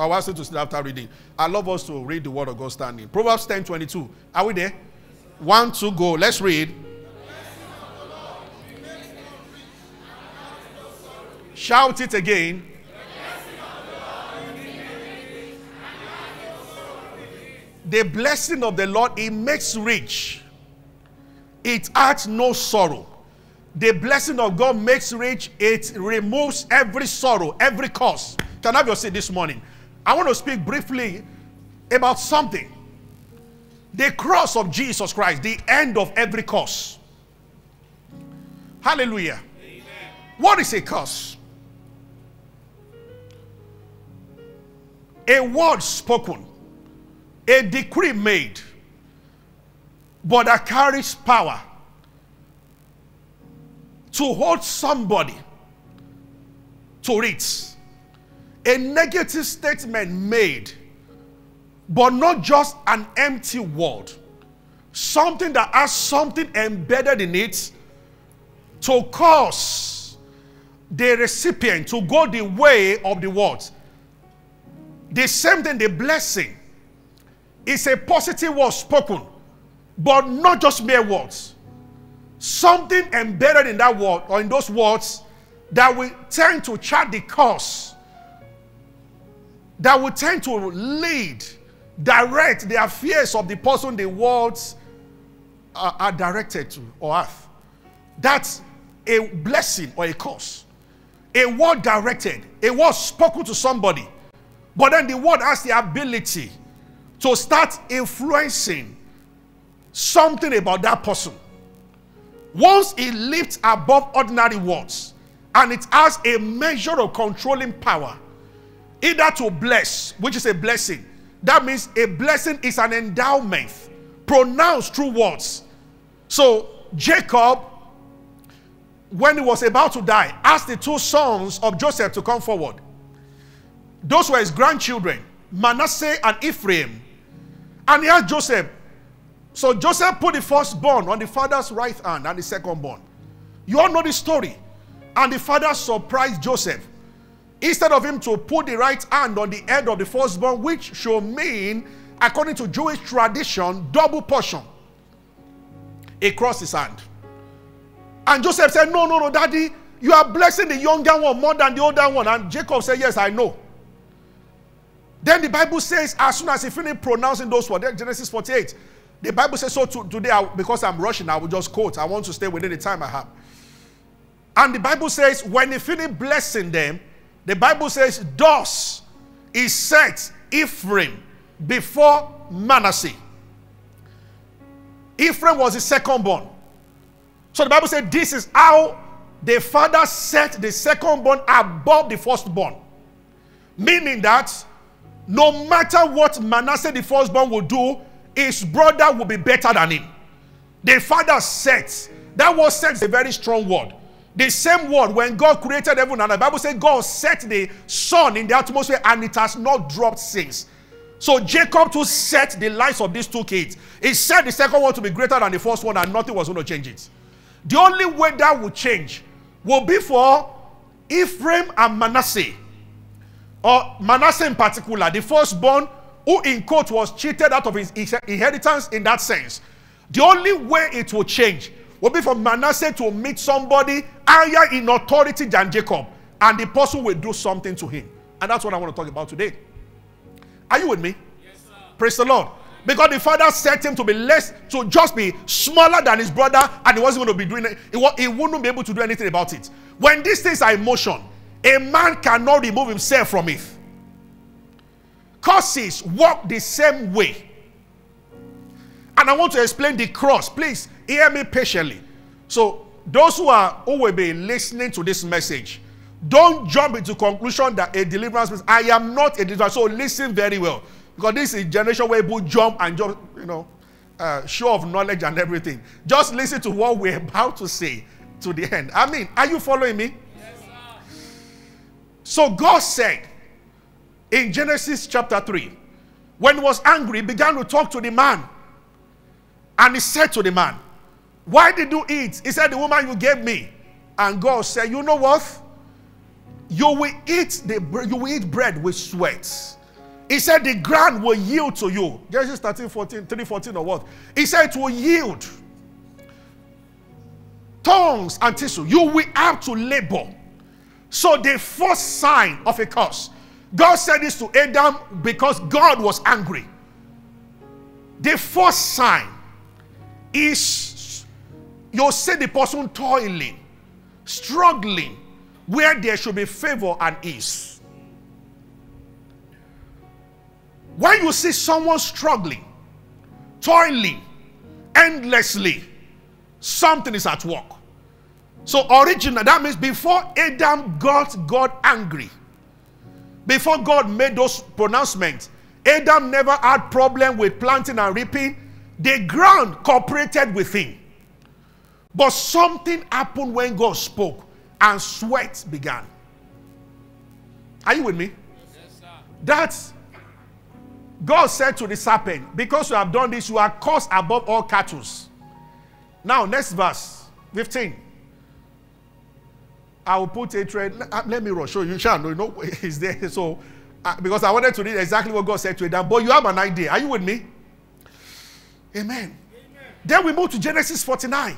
I want you to sit after reading. I love us to read the word of God standing. Proverbs 10:22. Are we there? 1, 2, go. Let's read. Shout it again. The blessing of the Lord, it makes rich. It adds no sorrow. The blessing of God makes rich. It removes every sorrow, every curse. Can I have your seat this morning? I want to speak briefly about something. The cross of Jesus Christ, the end of every curse. Hallelujah. Amen. What is a curse? A word spoken, a decree made, but that carries power to hold somebody to it. A negative statement made, but not just an empty word. Something that has something embedded in it to cause the recipient to go the way of the word. The same thing, the blessing, is a positive word spoken, but not just mere words. Something embedded in that word or in those words that will tend to chart the course, that will tend to lead, direct the affairs of the person the words are directed to or have. That's a blessing or a curse. A word directed, a word spoken to somebody, but then the word has the ability to start influencing something about that person. Once it lifts above ordinary words, and it has a measure of controlling power, either to bless, which is a blessing. That means a blessing is an endowment pronounced through words. So Jacob, when he was about to die, asked the two sons of Joseph to come forward. Those were his grandchildren, Manasseh and Ephraim. And he asked Joseph. So Joseph put the firstborn on the father's right hand and the secondborn. You all know the story. And the father surprised Joseph. Instead of him to put the right hand on the head of the firstborn, which should mean, according to Jewish tradition, double portion, he crossed his hand. And Joseph said, "No, no, no, Daddy, you are blessing the younger one more than the older one." And Jacob said, "Yes, I know." Then the Bible says, as soon as he finished pronouncing those words, Genesis 48, the Bible says, so today, because I'm rushing, I will just quote. I want to stay within the time I have. And the Bible says, when he finished blessing them, the Bible says, thus he set Ephraim before Manasseh. Ephraim was his second born. So the Bible said, this is how the father set the second born above the first born. Meaning that no matter what Manasseh the firstborn will do, his brother will be better than him. The father set. That word set is a very strong word. The same word when God created heaven and the Bible says God set the sun in the atmosphere and it has not dropped since. So Jacob to set the lives of these two kids. He said the second one to be greater than the first one and nothing was going to change it. The only way that will change will be for Ephraim and Manasseh. Or Manasseh in particular, the firstborn, who in quote was cheated out of his inheritance in that sense. The only way it will change will be for Manasseh to meet somebody higher in authority than Jacob, and the person will do something to him. And that's what I want to talk about today. Are you with me? Yes, sir. Praise the Lord. Because the father set him to be less, to just be smaller than his brother, and he wasn't going to be doing it. He wouldn't be able to do anything about it. When these things are in motion, a man cannot remove himself from it. Curses walk the same way. And I want to explain the cross. Please hear me patiently. So those who will be listening to this message, don't jump into conclusion that a deliverance means I am not a deliverance. So listen very well. Because this is a generation where people jump and jump, show of knowledge and everything. Just listen to what we're about to say to the end. I mean, are you following me? So God said in Genesis chapter 3, when he was angry, he began to talk to the man. And he said to the man, "Why did you eat?" He said, "The woman you gave me." And God said, "You know what? You will eat bread with sweat He said the ground will yield to you. Genesis 3:14 or what? He said it will yield. Tongues and tissue. You will have to labor. So the first sign of a curse. God said this to Adam because God was angry. The first sign is you'll see the person toiling, struggling, where there should be favor and ease. When you see someone struggling, toiling endlessly, something is at work. So original, that means before Adam got God angry, before God made those pronouncements, Adam never had problem with planting and reaping. The ground cooperated with him. But something happened when God spoke and sweat began. Are you with me? Yes, sir. That's God said to the serpent, because you have done this, you are cursed above all cattle. Now, next verse, 15. I will put a thread. Let me show you. You shall know it's there. So, because I wanted to read exactly what God said to Adam. But you have an idea. Are you with me? Amen. Amen. Then we move to Genesis 49.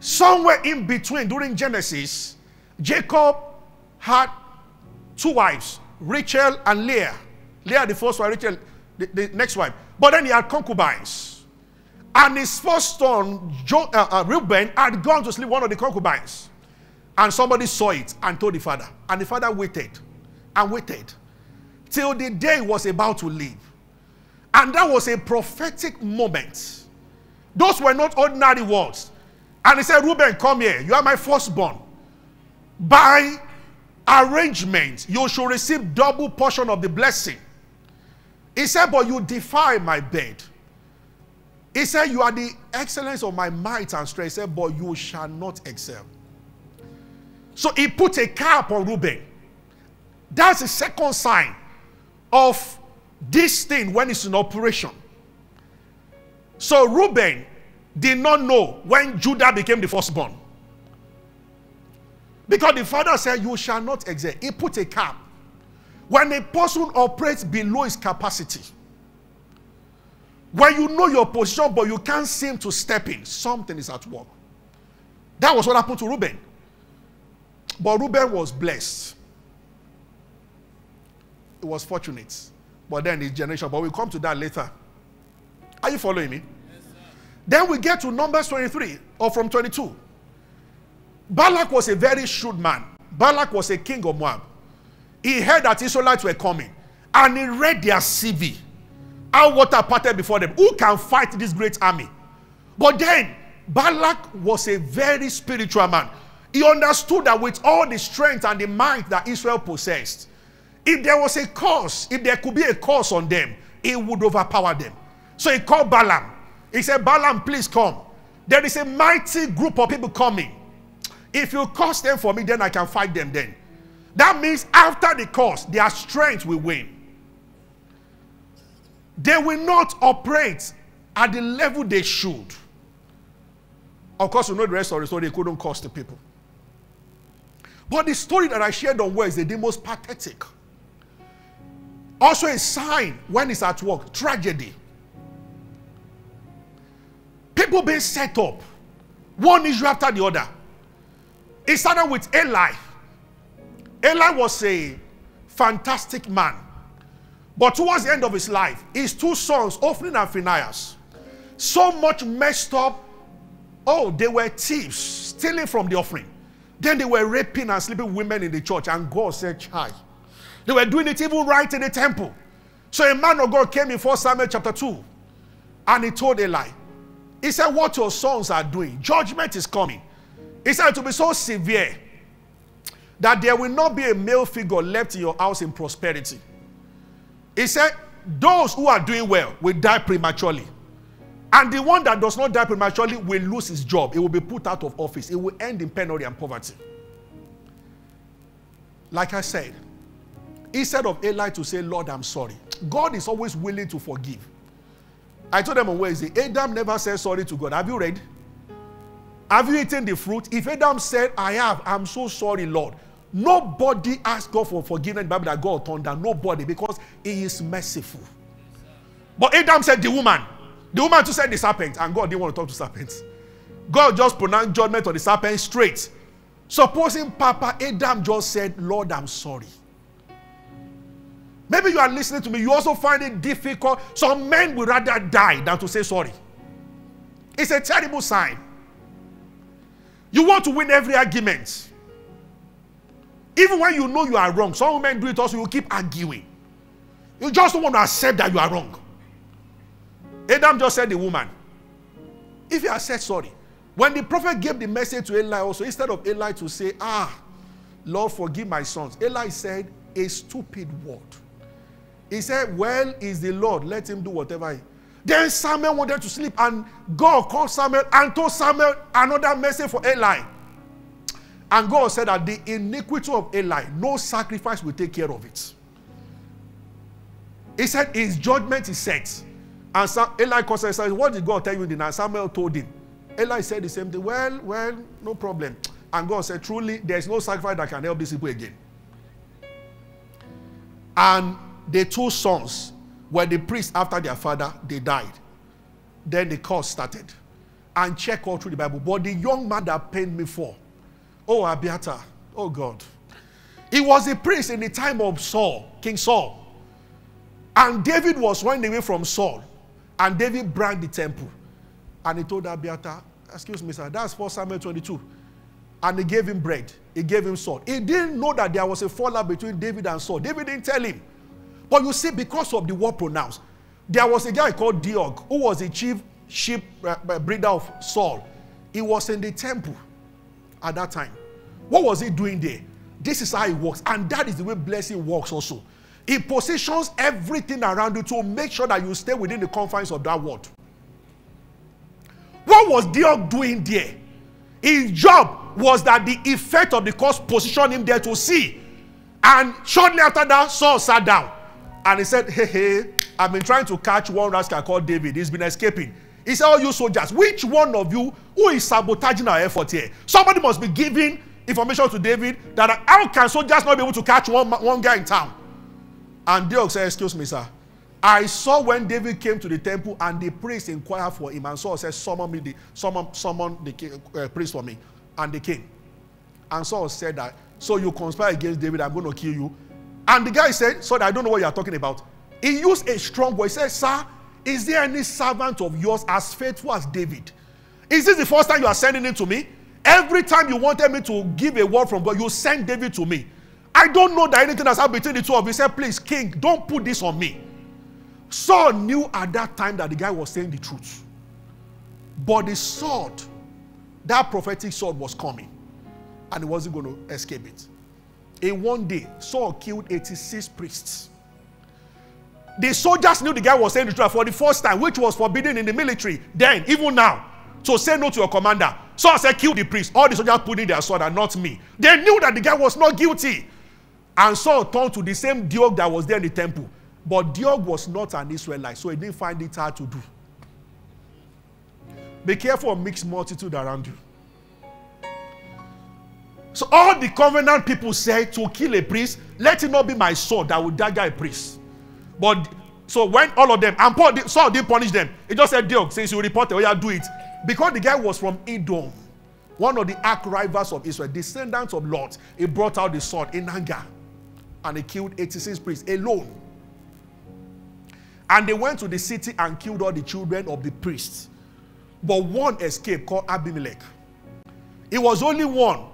Somewhere in between, during Genesis, Jacob had two wives, Rachel and Leah. Leah, the first wife, Rachel, the next wife. But then he had concubines. And his first son, Reuben, had gone to sleep with one of the concubines. And somebody saw it and told the father. And the father waited and waited till the day was about to leave. And that was a prophetic moment. Those were not ordinary words. And he said, Reuben, come here. You are my firstborn. By arrangement, you shall receive double portion of the blessing. He said, but you defy my bed. He said, you are the excellence of my might and strength. He said, but you shall not excel. So he put a cap on Reuben. That's the second sign of this thing when it's in operation. So Reuben did not know when Judah became the firstborn. Because the father said, you shall not excel. He put a cap. When a person operates below his capacity, when you know your position but you can't seem to step in, something is at work. That was what happened to Reuben. But Reuben was blessed. It was fortunate. But then his generation. But we'll come to that later. Are you following me? Yes, sir. Then we get to Numbers 23 or from 22. Balak was a very shrewd man. Balak was a king of Moab. He heard that Israelites were coming. And he read their CV. How water parted before them. Who can fight this great army? But then Balak was a very spiritual man. He understood that with all the strength and the might that Israel possessed, if there was a curse, if there could be a curse on them, it would overpower them. So he called Balaam. He said, Balaam, please come. There is a mighty group of people coming. If you curse them for me, then I can fight them then. That means after the curse, their strength will wane. They will not operate at the level they should. Of course, you know the rest of the story. They couldn't curse the people. But the story that I shared on Wednesday is the most pathetic. Also a sign when it's at work. Tragedy. People being set up. One issue after the other. It started with Eli. Eli was a fantastic man. But towards the end of his life, his two sons, Ophni and Phinehas, so much messed up. Oh, they were thieves, stealing from the offering. Then they were raping and sleeping women in the church. And God said, "Child," they were doing it even right in the temple. So a man of God came in 1 Samuel chapter 2. And he told Eli. He said, what your sons are doing, judgment is coming. He said, it will be so severe that there will not be a male figure left in your house in prosperity. He said, those who are doing well will die prematurely. And the one that does not die prematurely will lose his job. It will be put out of office. It will end in penury and poverty. Like I said, instead of Eli to say, Lord, I'm sorry. God is always willing to forgive. I told them on Wednesday, Adam never said sorry to God. Have you read? Have you eaten the fruit? If Adam said, I have, I'm so sorry, Lord. Nobody asked God for forgiveness in the Bible that God turned down. Nobody, because he is merciful. But Adam said the woman too said the serpent, and God didn't want to talk to serpents. God just pronounced judgment on the serpent straight. Supposing Papa Adam just said, Lord, I'm sorry. Maybe you are listening to me. You also find it difficult. Some men would rather die than to say sorry. It's a terrible sign. You want to win every argument. Even when you know you are wrong. Some women do it also. You keep arguing. You just don't want to accept that you are wrong. Adam just said the woman, if you had said sorry. When the prophet gave the message to Eli also, instead of Eli to say, Lord, forgive my sons, Eli said a stupid word. He said, well is the Lord, let him do whatever he... Then Samuel wanted to sleep, and God called Samuel and told Samuel another message for Eli. And God said that the iniquity of Eli, no sacrifice will take care of it. He said his judgment is set. And Eli said, what did God tell you in the night? Samuel told him. Eli said the same thing. Well, no problem. And God said, truly, there is no sacrifice that can help these people again. And the two sons were the priests after their father. They died. Then the curse started. And check all through the Bible. But the young man that pained me for, oh, Abiata, oh God. He was a priest in the time of Saul, King Saul. And David was running away from Saul. And David burned the temple. And he told Abiata, excuse me, sir, that's 1 Samuel 22. And he gave him bread. He gave him salt. He didn't know that there was a fallout between David and Saul. David didn't tell him. But you see, because of the word pronounced, there was a guy called Deog, who was the chief sheep breeder of Saul. He was in the temple at that time. What was he doing there? This is how he works. And that is the way blessing works also. He positions everything around you to make sure that you stay within the confines of that word. What was Deog doing there? His job was that the effect of the curse positioned him there to see. And shortly after that, Saul sat down. And he said, hey, I've been trying to catch one rascal called David. He's been escaping. He said, all you soldiers, which one of you who is sabotaging our effort here? Somebody must be giving information to David that how can soldiers not be able to catch one guy in town? And Deog said, excuse me, sir. I saw when David came to the temple and the priest inquired for him. And Saul said, summon the priest for me. And they came. And Saul said that, so you conspire against David, I'm going to kill you. And the guy said, sorry, I don't know what you're talking about. He used a strong voice. He said, sir, is there any servant of yours as faithful as David? Is this the first time you are sending him to me? Every time you wanted me to give a word from God, you send David to me. I don't know that anything has happened between the two of you. He said, please, king, don't put this on me. Saul knew at that time that the guy was saying the truth. But the sword, that prophetic sword was coming. And he wasn't going to escape it. In one day, Saul killed 86 priests. The soldiers knew the guy was saying the truth for the first time, which was forbidden in the military then, even now. So say no to your commander. Saul said, kill the priest. All the soldiers put in their sword and not me. They knew that the guy was not guilty. And Saul turned to the same Deog that was there in the temple. But Deog was not an Israelite, so he didn't find it hard to do. Be careful of mixed multitude around you. So all the covenant people said to kill a priest, let it not be my sword that will dagger a priest. But so when all of them, and Paul, Saul didn't punish them. He just said, Deog, since you reported, well, yeah, do it. Because the guy was from Edom, one of the arch rivals of Israel, descendants of Lot. He brought out the sword in anger, and he killed 86 priests alone. And they went to the city and killed all the children of the priests. But one escaped, called Abimelech. It was only one.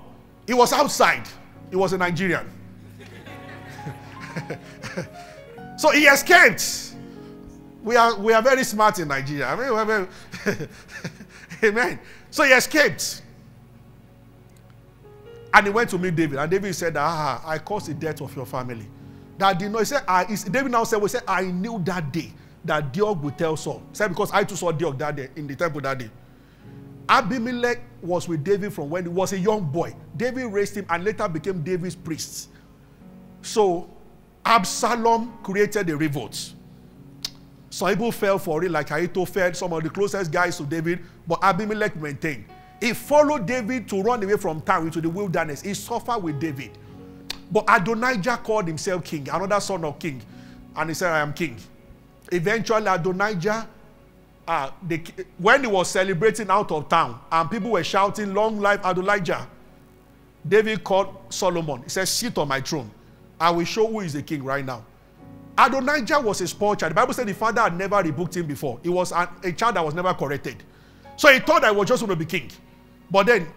He was outside. He was a Nigerian. So he escaped. We are very smart in Nigeria. I mean, we're very amen. So he escaped. And he went to meet David. And David said, I caused the death of your family. That did not, he said, David now said, I knew that day that Deog would tell Saul. He said, because I too saw Deog that day in the temple that day. Abimelech was with David from when he was a young boy. David raised him and later became David's priest. So Absalom created a revolt. Some people fell for it, like Ahithophel, some of the closest guys to David, but Abimelech maintained. He followed David to run away from town into the wilderness. He suffered with David. But Adonijah called himself king, another son of king. And he said, I am king. Eventually, Adonijah, when he was celebrating out of town, and people were shouting, long life Adonijah, David called Solomon. He said, sit on my throne. I will show who is the king right now. Adonijah was a spoiled child. The Bible said the father had never rebuked him before. He was a child that was never corrected. So he thought I was just going to be king. But then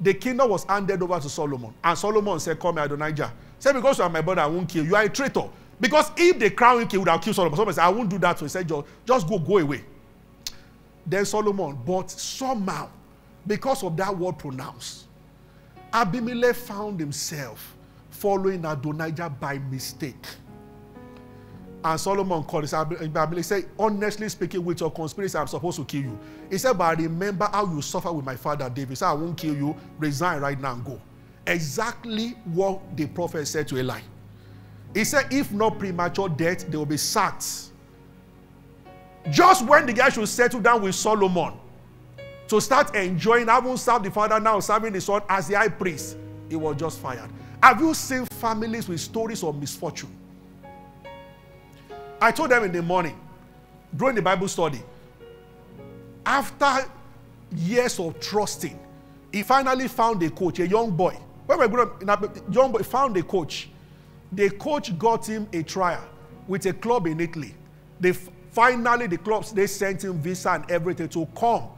the kingdom was handed over to Solomon. And Solomon said, call me Adonijah. He said, because you are my brother, I won't kill you. You are a traitor. Because if they crown him king, he would have killed Solomon. Solomon said, I won't do that. So he said, just go away. Then Solomon, but somehow, because of that word pronounced, Abimelech found himself following Adonijah by mistake. And Solomon called his Abimelech, said, honestly speaking, with your conspiracy, I'm supposed to kill you. He said, but I remember how you suffered with my father David. He said, I won't kill you. Resign right now and go. Exactly what the prophet said to Eli. He said, if not premature death, they will be sacked. Just when the guy should settle down with Solomon to start enjoying, having served the father, now serving the son as the high priest, he was just fired. Have you seen families with stories of misfortune? I told them in the morning, during the Bible study, after years of trusting, he finally found a coach, a young boy. When we grew up, a young boy found a coach. The coach got him a trial with a club in Italy. Finally, the clubs, they sent him visa and everything to come.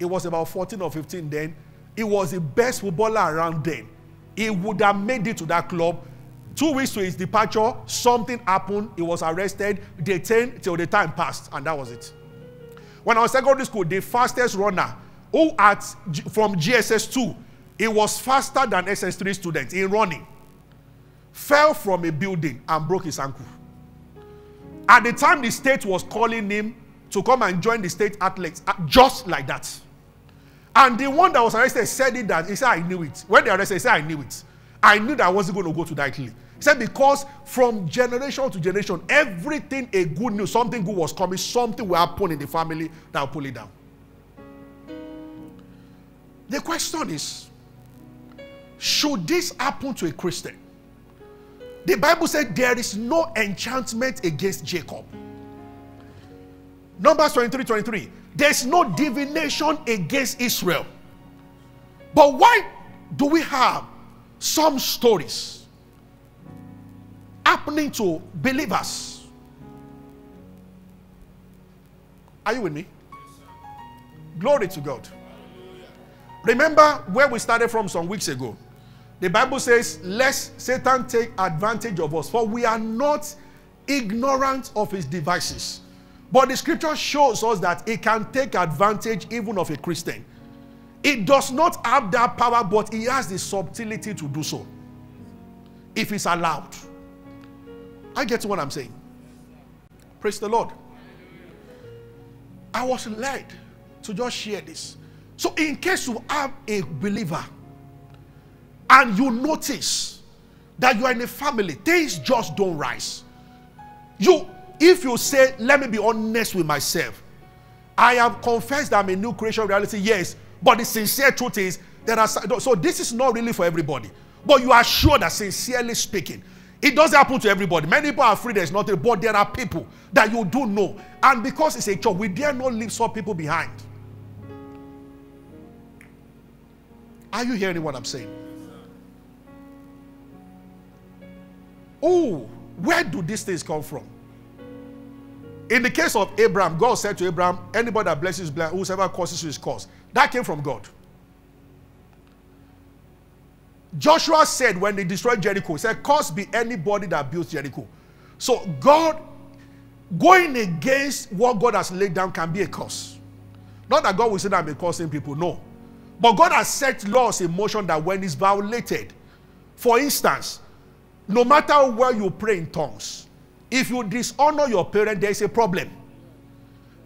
He was about 14 or 15 then. He was the best footballer around then. He would have made it to that club. 2 weeks to his departure, something happened. He was arrested, detained till the time passed, and that was it. When I was in secondary school, the fastest runner who from GSS2, he was faster than SS3 students in running, fell from a building and broke his ankle. At the time, the state was calling him to come and join the state athletes, just like that. And the one that was arrested said it that, he said, I knew it. When they arrested, he said, I knew it. I knew that I wasn't going to go to that Italy. He said, because from generation to generation, everything a good news, something good was coming, something will happen in the family that will pull it down. The question is, should this happen to a Christian? The Bible said there is no enchantment against Jacob. Numbers 23:23. There's no divination against Israel. But why do we have some stories happening to believers? Are you with me? Glory to God. Remember where we started from some weeks ago. The Bible says, lest Satan take advantage of us, for we are not ignorant of his devices. But the scripture shows us that he can take advantage even of a Christian. It does not have that power, but he has the subtlety to do so, if it's allowed. I get what I'm saying. Praise the Lord. I was led to just share this. So in case you are a believer, and you notice that you are in a family, things just don't rise. If you say, let me be honest with myself, I have confessed that I'm a new creation reality, yes. But the sincere truth is, so this is not really for everybody. But you are sure that sincerely speaking, it doesn't happen to everybody. Many people are afraid there's nothing, but there are people that you do know. And because it's a church, we dare not leave some people behind. Are you hearing what I'm saying? Oh, where do these things come from? In the case of Abraham, God said to Abraham, anybody that blesses, bless, whosoever curses you is cursed. That came from God. Joshua said when they destroyed Jericho, he said, cursed be anybody that builds Jericho. So God, going against what God has laid down can be a curse. Not that God will say that I'm cursing people, no. But God has set laws in motion that when it's violated, for instance, no matter where you pray in tongues, if you dishonor your parent, there is a problem.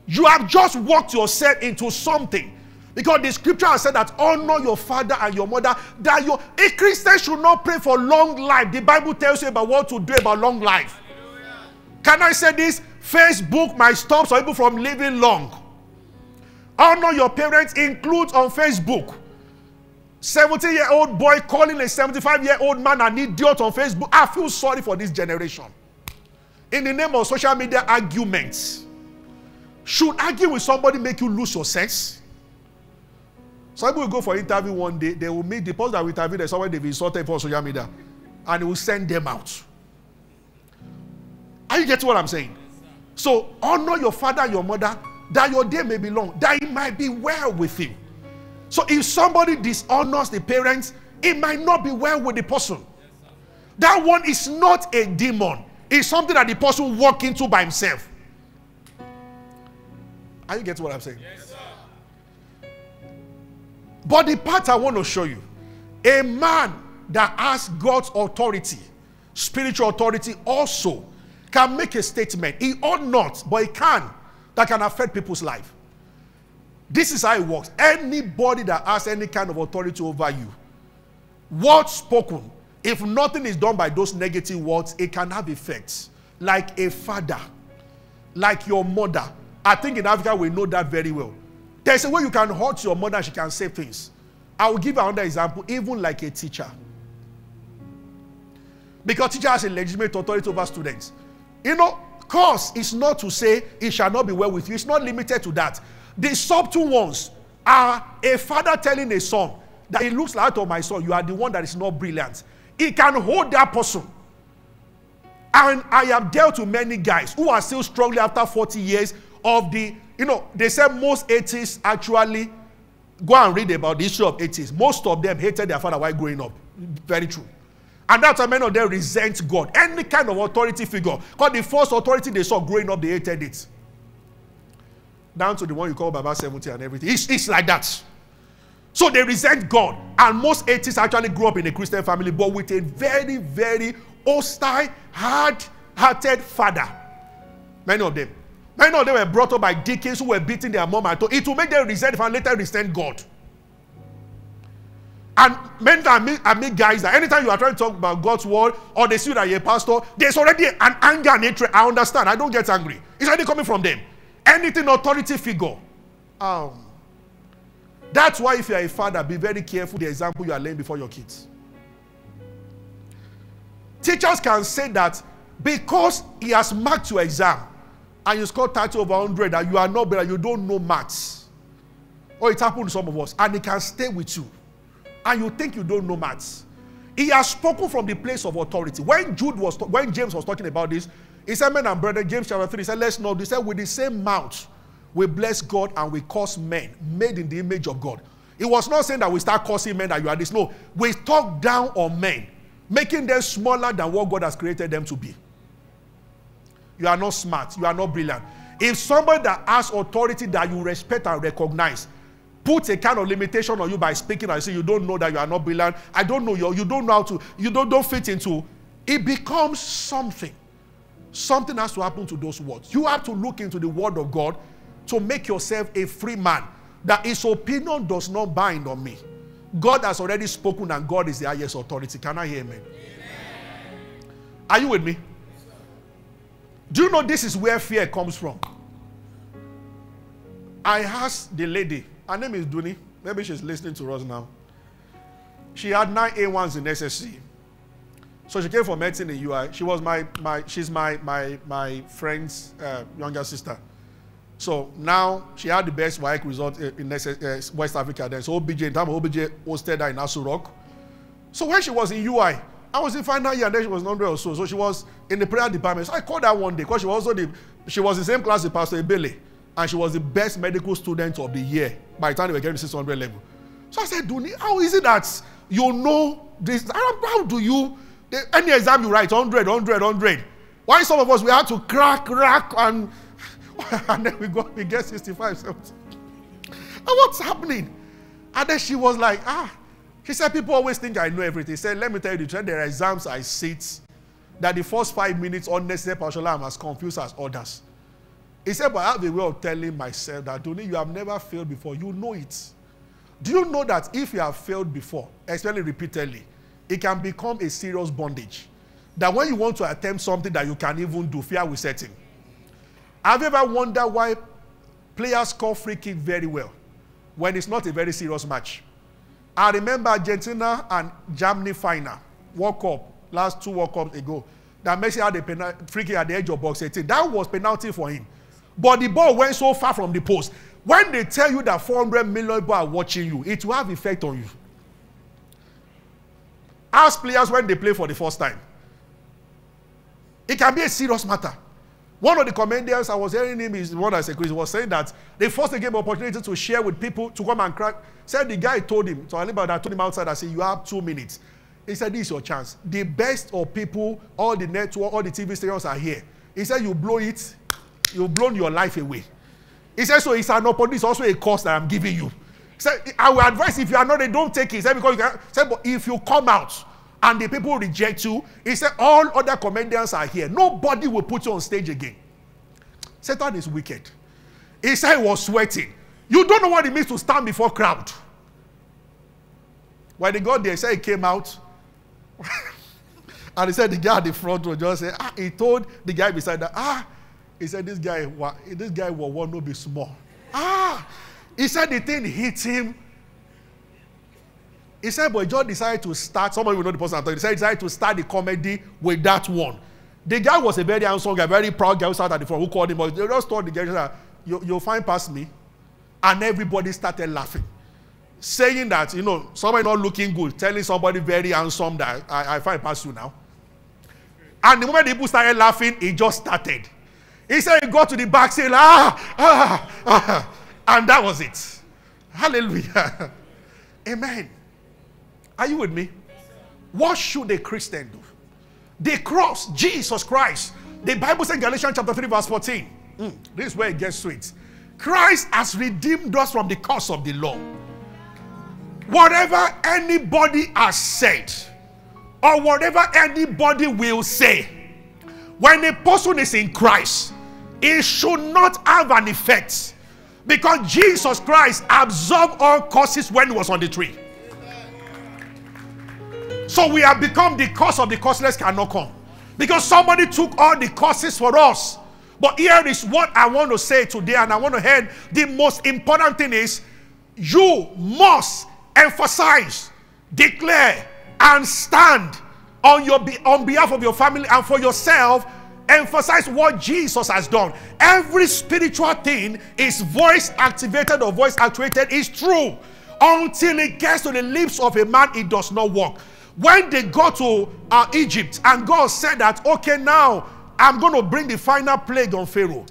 You have just walked yourself into something. Because the scripture has said that honor your father and your mother. That a Christian should not pray for long life. The Bible tells you about what to do about long life. Hallelujah. Can I say this? Facebook might stop some people from living long. Honor your parents includes on Facebook. 70-year-old boy calling a 75-year-old man an idiot on Facebook. I feel sorry for this generation. In the name of social media arguments, should argue with somebody make you lose your sense? Some people will go for an interview one day, they will meet the person that will interview them, somebody they've insulted for social media, and it will send them out. Are you getting what I'm saying? So honor your father and your mother, that your day may be long, that it might be well with you. So if somebody dishonors the parents, it might not be well with the person. That one is not a demon. It's something that the person walks into by himself. Are you getting what I'm saying? Yes, sir. But the part I want to show you, a man that has God's authority, spiritual authority also, can make a statement. He ought not, but he can. That can affect people's life. This is how it works. Anybody that has any kind of authority over you, words spoken, if nothing is done by those negative words, it can have effects. Like a father, like your mother. I think in Africa we know that very well. There's a way you can hurt your mother, she can say things. I will give another example, even like a teacher. Because teacher has a legitimate authority over students. You know, curse is not to say it shall not be well with you. It's not limited to that. The subtle ones are a father telling a son that it looks like, out of my son, you are the one that is not brilliant. It can hold that person. And I have dealt with many guys who are still struggling after 40 years of the, you know, they said most atheists actually, go and read about the history of atheists. Most of them hated their father while growing up. Very true. And that's why many of them resent God. Any kind of authority figure. Because the first authority they saw growing up, they hated it. Down to the one you call Baba 70 and everything. It's like that. So they resent God. And most atheists actually grew up in a Christian family, but with a very, very hostile, hard-hearted father. Many of them. Many of them were brought up by deacons who were beating their mom. It will make them resent and later resent God. And many times I meet guys that anytime you are trying to talk about God's word or they see that you're a pastor, there's already an anger and hatred. I understand. I don't get angry. It's already coming from them. Anything authority figure. That's why if you're a father, be very careful the example you are laying before your kids. Teachers can say that because he has marked your exam and you scored 30 over 100 that you are not better, you don't know maths. Or it happened to some of us and it can stay with you. And you think you don't know maths. He has spoken from the place of authority. When James was talking about this, he said, men and brethren, James chapter 3, he said, let's not. He said, with the same mouth, we bless God and we curse men, made in the image of God. It was not saying that we start cursing men that you are this. No, we talk down on men, making them smaller than what God has created them to be. You are not smart. You are not brilliant. If somebody that has authority that you respect and recognize, put a kind of limitation on you by speaking and say you don't know that you are not brilliant. I don't know you. You don't know how to. You don't fit into. It becomes something. Something has to happen to those words. You have to look into the word of God to make yourself a free man. That his opinion does not bind on me. God has already spoken and God is the highest authority. Can I hear amen? Amen. Are you with me? Do you know this is where fear comes from? I asked the lady. Her name is Duni. Maybe she's listening to us now. She had 9 A1s in SSC. So she came from medicine in UI. She was my friend's younger sister. So now she had the best WAEC result in West Africa then. So OBJ, in time OBJ hosted her in Aso Rock. So when she was in UI, I was in final year and then she was 100 or so. So she was in the prayer department. So I called her one day because she was also she was in the same class with Pastor Ebele. And she was the best medical student of the year by the time they were getting to 600 level. So I said, Duni, how is it that you know this? How do you, any exam you write, 100, 100, 100. Why some of us, we had to crack, and then we get 65, 70. And what's happening? And then she was like, She said, people always think I know everything. She said, let me tell you the truth. There are exams I sit that the first 5 minutes unnecessary partial, I'm as confused as others. He said, but I have a way of telling myself that, Duni, you have never failed before. You know it. Do you know that if you have failed before, especially repeatedly, it can become a serious bondage? That when you want to attempt something that you can't even do, fear will set in. Have you ever wondered why players score free kick very well when it's not a very serious match? I remember Argentina and Germany final, World Cup, last two World Cups ago, that Messi had a free kick at the edge of box 18. That was penalty for him. But the ball went so far from the post. When they tell you that 400 million people are watching you, it will have effect on you. Ask players when they play for the first time. It can be a serious matter. One of the commenders I was hearing him is one as a Christian was saying that they first gave him opportunity to share with people to come and crack. Said the guy told him, so I remember that I told him outside, I said, you have 2 minutes. He said, this is your chance. The best of people, all the network, all the TV stations are here. He said, you blow it, you've blown your life away. He said, so it's an opportunity, it's also a cost that I'm giving you. He said, I will advise if you are not, they don't take it. He said, because you can, he said, but if you come out and the people reject you, he said, all other comedians are here. Nobody will put you on stage again. Satan is wicked. He said he was sweating. You don't know what it means to stand before crowd. When they got there, he said he came out. And he said the guy at the front row just said, ah, he told the guy beside that, ah, he said this guy will want to be small. Ah, he said the thing hit him. He said, but John decided to start, somebody will know the person I'm talking, he decided to start the comedy with that one. The guy was a very handsome guy, very proud guy who sat at the front, who called him, but they just told the guy, you'll find past me. And everybody started laughing, saying that, you know, somebody not looking good, telling somebody very handsome that I find past you now. And the moment the people started laughing, he just started. He said he got to the back saying, ah, ah, ah. And that was it. Hallelujah. Amen. Are you with me? What should a Christian do? The cross, Jesus Christ. The Bible says in Galatians chapter 3 verse 14. This is where it gets sweet. Christ has redeemed us from the curse of the law. Whatever anybody has said, or whatever anybody will say, when a person is in Christ, it should not have an effect. Because Jesus Christ absorbed all curses when he was on the tree. So we have become the curse of the curseless cannot come. Because somebody took all the curses for us. But here is what I want to say today, and I want to head. The most important thing is you must emphasize, declare, and stand on behalf of your family and for yourself. Emphasize what Jesus has done. Every spiritual thing is voice activated or voice actuated is true. Until it gets to the lips of a man, it does not work. When they go to Egypt and God said that, okay, now I'm going to bring the final plague on Pharaoh.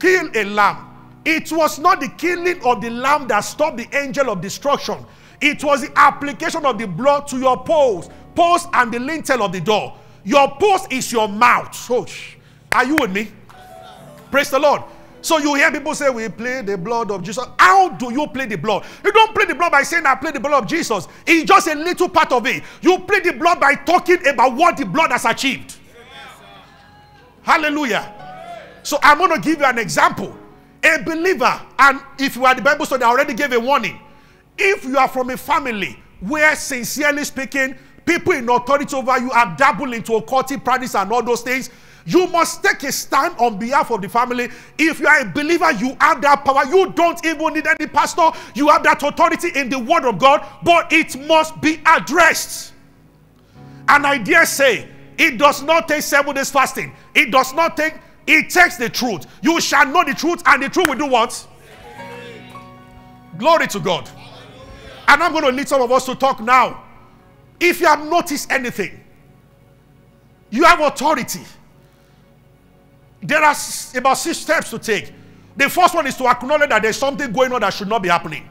Kill a lamb. It was not the killing of the lamb that stopped the angel of destruction. It was the application of the blood to your post and the lintel of the door. Your post is your mouth. Oh, are you with me? Praise the Lord. So you hear people say, we play the blood of Jesus. How do you play the blood? You don't play the blood by saying, I play the blood of Jesus. It's just a little part of it. You play the blood by talking about what the blood has achieved. Hallelujah. So I'm going to give you an example. A believer, and if you are the Bible study, I already gave a warning. If you are from a family where, sincerely speaking, people in authority over you are dabbling into occultic practice and all those things, you must take a stand on behalf of the family. If you are a believer, you have that power. You don't even need any pastor. You have that authority in the word of God, but it must be addressed. And I dare say, it does not take 7 days fasting. It does not take, it takes the truth. You shall know the truth, and the truth will do what? Glory to God. And I'm going to lead some of us to talk now. If you have noticed anything, you have authority. There are about 6 steps to take. The first one is to acknowledge that there's something going on that should not be happening.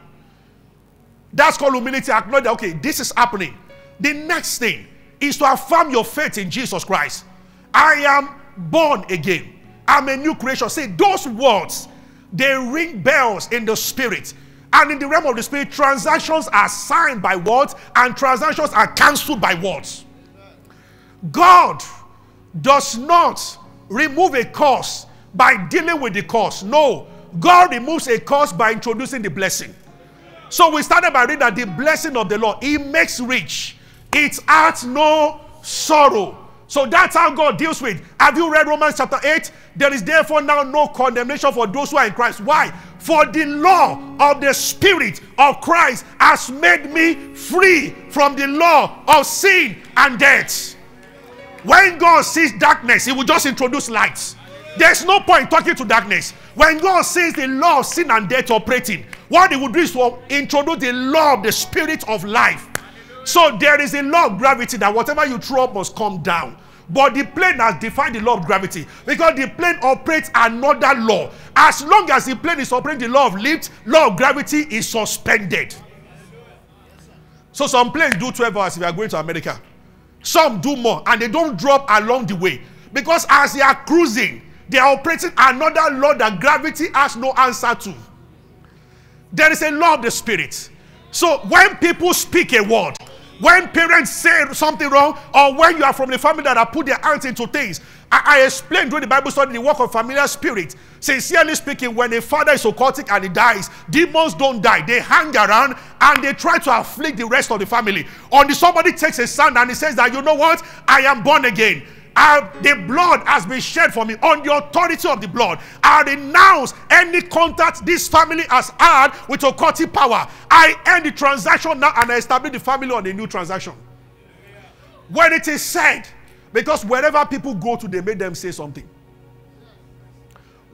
That's called humility. Acknowledge that, okay, this is happening. The next thing is to affirm your faith in Jesus Christ. I am born again. I'm a new creation. See, those words, they ring bells in the spirit. And in the realm of the spirit, transactions are signed by words and transactions are cancelled by words. God does not remove a curse by dealing with the curse. No, God removes a curse by introducing the blessing. So we started by reading that the blessing of the Lord, he makes rich, it adds no sorrow. So that's how God deals with. Have you read Romans chapter 8? There is therefore now no condemnation for those who are in Christ. Why? For the law of the Spirit of Christ has made me free from the law of sin and death. When God sees darkness, he will just introduce light. There's no point talking to darkness. When God sees the law of sin and death operating, what he would do is to introduce the law of the Spirit of life. So there is a law of gravity that whatever you throw up must come down. But the plane has defined the law of gravity, because the plane operates another law. As long as the plane is operating the law of lift, law of gravity is suspended. So some planes do 12 hours if you are going to America. Some do more, and they don't drop along the way. Because as they are cruising, they are operating another law that gravity has no answer to. There is a law of the Spirit. So when people speak a word, when parents say something wrong, or when you are from the family that have put their hands into things, I explained during the Bible study the work of familiar spirit. Sincerely speaking, when a father is occultic and he dies, demons don't die. They hang around and they try to afflict the rest of the family. Or somebody takes a stand and he says that, you know what, I am born again. The blood has been shed for me. On the authority of the blood, I renounce any contact this family has had with occultic power. I end the transaction now and I establish the family on a new transaction. When it is said, because wherever people go to, they make them say something.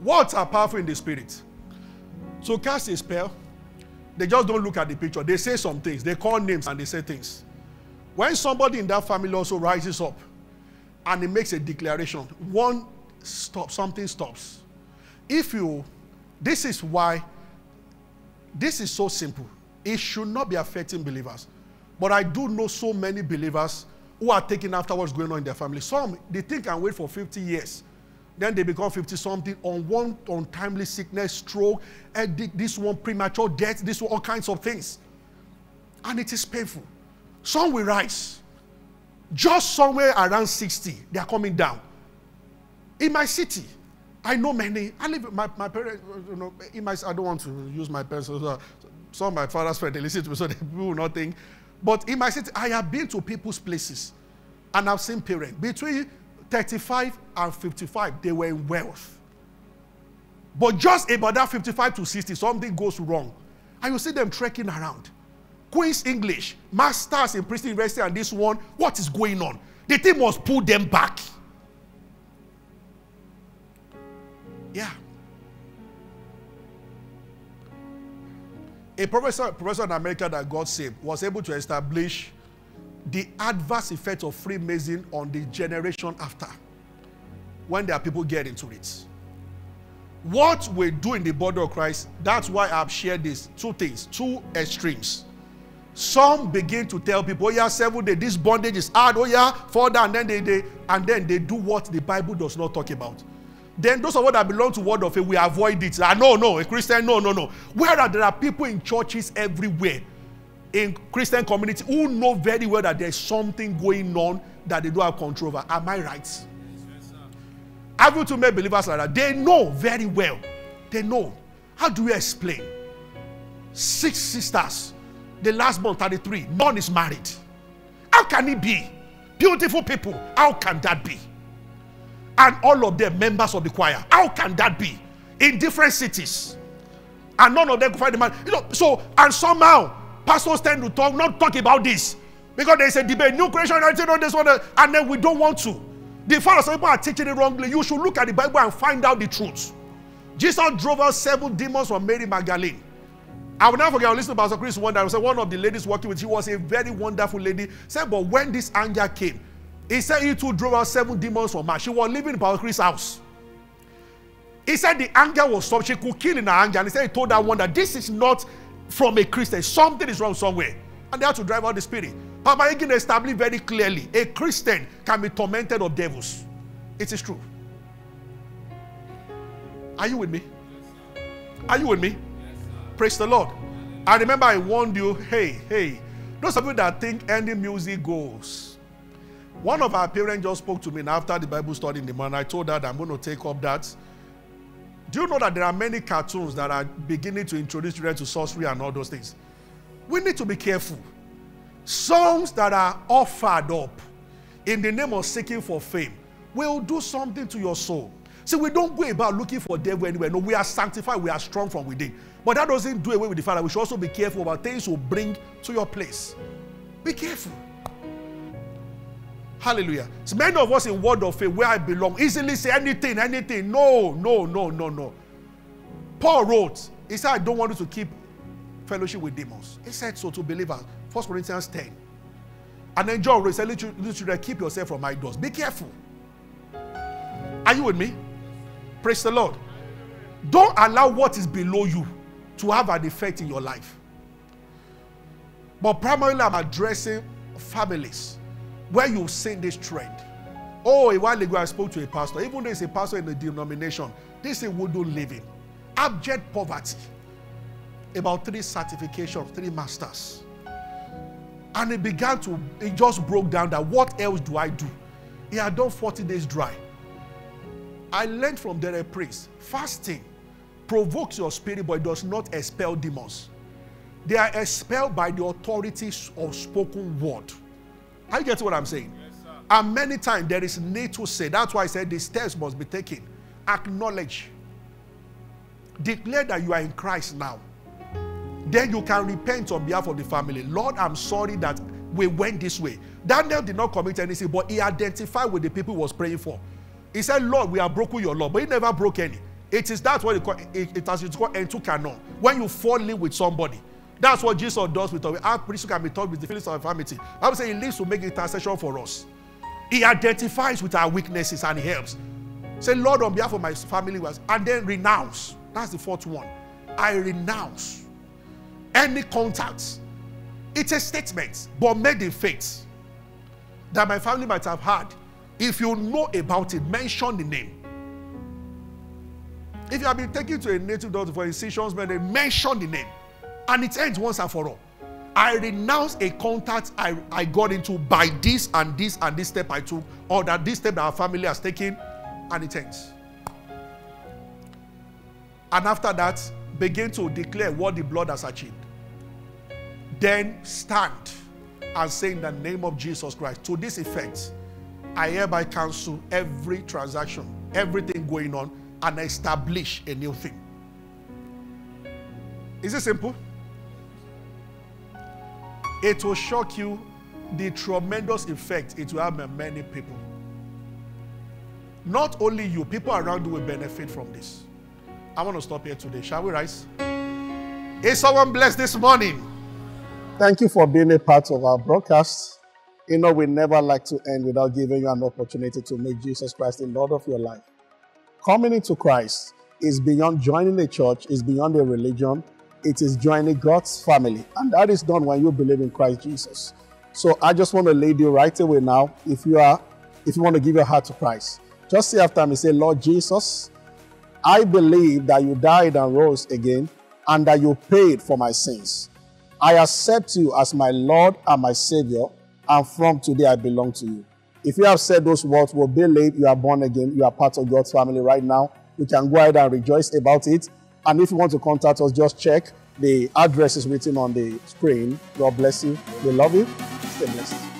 Words are powerful in the spirit. So cast a spell, they just don't look at the picture. They say some things. They call names and they say things. When somebody in that family also rises up, and it makes a declaration. One stop, something stops. This is why this is so simple. It should not be affecting believers. But I do know so many believers who are taking after what's going on in their family. Some, they think and wait for 50 years. Then they become 50-something on one untimely sickness, stroke, this one premature death, this one all kinds of things. And it is painful. Some will rise. Just somewhere around 60, they are coming down. In my city, I know many. I live with my parents, you know, I don't want to use my parents. Some of my father's friends, they listen to me, so they do nothing. But in my city, I have been to people's places, and I've seen parents. Between 35 and 55, they were in wealth. But just about that 55 to 60, something goes wrong. And you see them trekking around. Queen's English, masters in Princeton University, and this one, what is going on? The thing must pull them back. Yeah. A professor in America that got saved was able to establish the adverse effect of Freemason on the generation after, when their people get into it. What we do in the body of Christ, that's why I've shared this. Two things, two extremes. Some begin to tell people, oh yeah, 7 days, this bondage is hard, oh yeah, fall down, and then they do what the Bible does not talk about. Then those of us that belong to Word of Faith, we avoid it. No, a Christian, no. Whereas there are people in churches everywhere, in Christian community, who know very well that there's something going on that they don't have control over. Am I right? Yes, sir. Have you two made believers like that? They know very well. They know. How do you explain? 6 sisters. The last born, 33, none is married. How can it be? Beautiful people, how can that be? And all of them members of the choir, how can that be? In different cities, and none of them could find a man. You know, so, and somehow, pastors tend to not talk about this, because there's a debate, new creation, this one, and then we don't want to. The fact that people are teaching it wrongly, you should look at the Bible and find out the truth. Jesus drove out 7 demons from Mary Magdalene. I will never forget, I was listening to Pastor Chris one day. I said, one of the ladies working with you was a very wonderful lady. Said, but when this anger came, he said he too drove out 7 demons from her. She was living in Pastor Chris' house. He said the anger was stopped. She could kill in her anger. And he said he told that one that this is not from a Christian. Something is wrong somewhere. And they had to drive out the spirit. Papa Hagin established very clearly, a Christian can be tormented of devils. It is true. Are you with me? Are you with me? Praise the Lord. I remember I warned you, hey, those of you that think any music goes. One of our parents just spoke to me after the Bible study in the morning. I told her that I'm going to take up that. Do you know that there are many cartoons that are beginning to introduce children to sorcery and all those things? We need to be careful. Songs that are offered up in the name of seeking for fame will do something to your soul. See, we don't go about looking for devil anywhere. No, we are sanctified. We are strong from within. But that doesn't do away with the fact that we should also be careful about things we bring to your place. Be careful. Hallelujah. So many of us in Word of Faith, where I belong, easily say anything, anything. No, no, no, no, no. Paul wrote, he said, I don't want you to keep fellowship with demons. He said so to believers. 1 Corinthians 10. And then John wrote, he said, little children, keep yourself from idols. Be careful. Are you with me? Praise the Lord. Don't allow what is below you to have an effect in your life. But primarily, I'm addressing families where you've seen this trend. Oh, a while ago, I spoke to a pastor. Even though he's a pastor in the denomination, this is a wooden living. Abject poverty. About 3 certifications, 3 masters. And it began to, it just broke down that what else do I do? He had done 40 days dry. I learned from the priest, fasting provokes your spirit, but it does not expel demons. They are expelled by the authority of spoken word. Are you getting what I'm saying? Yes, sir. And many times there is need to say. That's why I said the steps must be taken. Acknowledge. Declare that you are in Christ now. Then you can repent on behalf of the family. Lord, I'm sorry that we went this way. Daniel did not commit anything, but he identified with the people he was praying for. He said, Lord, we have broken your law, but he never broke any. It is, that's what it's called entu canon. When you fall in with somebody, that's what Jesus does with us. Our priest can be taught with the feelings of infirmity. I would say he lives to make intercession for us. He identifies with our weaknesses and he helps. Say, Lord, on behalf of my family, and then renounce. That's the 4th one. I renounce any contact. It's a statement, but made in faith that my family might have had. If you know about it, mention the name. If you have been taken to a native doctor for incisions, mention the name. And it ends once and for all. I renounce a contact I got into by this and this and this step I took, or that this step that our family has taken, and it ends. And after that, begin to declare what the blood has achieved. Then stand and say in the name of Jesus Christ, to this effect, I hereby cancel every transaction, everything going on, and establish a new thing. Is it simple? It will shock you the tremendous effect it will have on many people. Not only you, people around you will benefit from this. I want to stop here today. Shall we rise? Is someone blessed this morning? Thank you for being a part of our broadcast. You know, we never like to end without giving you an opportunity to make Jesus Christ the Lord of your life. Coming into Christ is beyond joining a church, is beyond a religion. It is joining God's family. And that is done when you believe in Christ Jesus. So I just want to lead you right away now. If you want to give your heart to Christ, just say after me, say, Lord Jesus, I believe that you died and rose again and that you paid for my sins. I accept you as my Lord and my Savior. And from today, I belong to you. If you have said those words, will believe you are born again. You are part of God's family right now. You can go ahead and rejoice about it. And if you want to contact us, just check. The address is written on the screen. God bless you. We love you. Stay blessed.